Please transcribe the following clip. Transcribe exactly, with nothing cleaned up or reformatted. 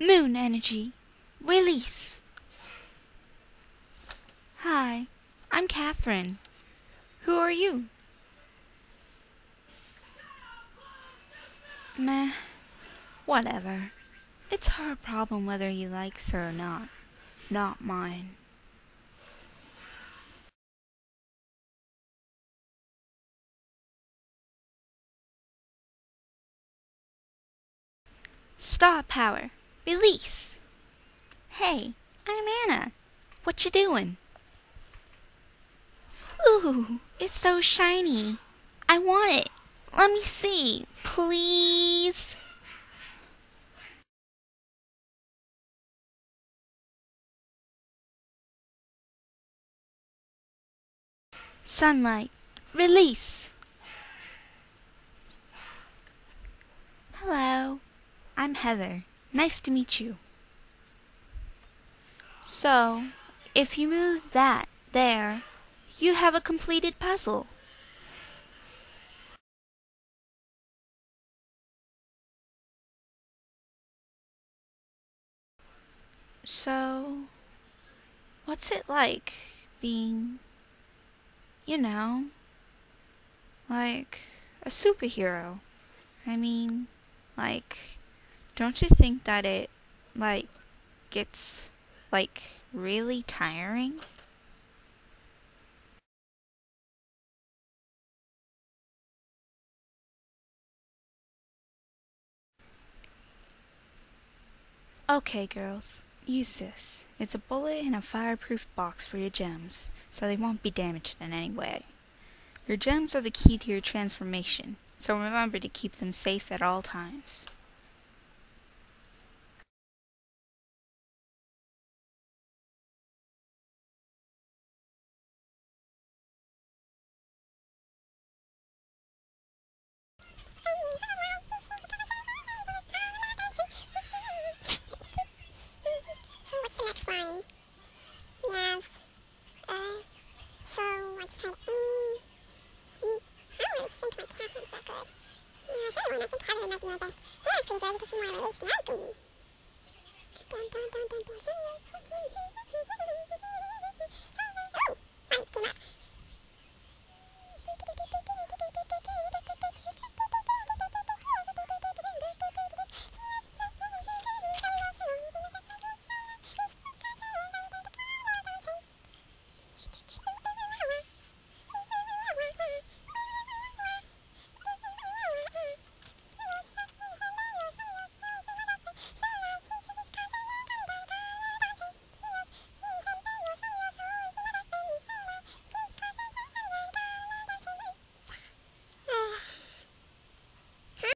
Moon energy release. Hi, I'm Catherine. Who are you? Meh, whatever. It's her problem whether he likes her or not, not mine. Star power. Release. Hey, I'm Anna. What you doing? Ooh, it's so shiny. I want it. Let me see, please. Sunlight. Release. Hello, I'm Heather. Nice to meet you. So, if you move that there, you have a completed puzzle. So, what's it like being, you know, like a superhero? I mean, like... Don't you think that it, like, gets, like, really tiring? Okay, girls, use this. It's a bullet in a fireproof box for your gems, so they won't be damaged in any way. Your gems are the key to your transformation, so remember to keep them safe at all times. Dun dun dun dun dun dun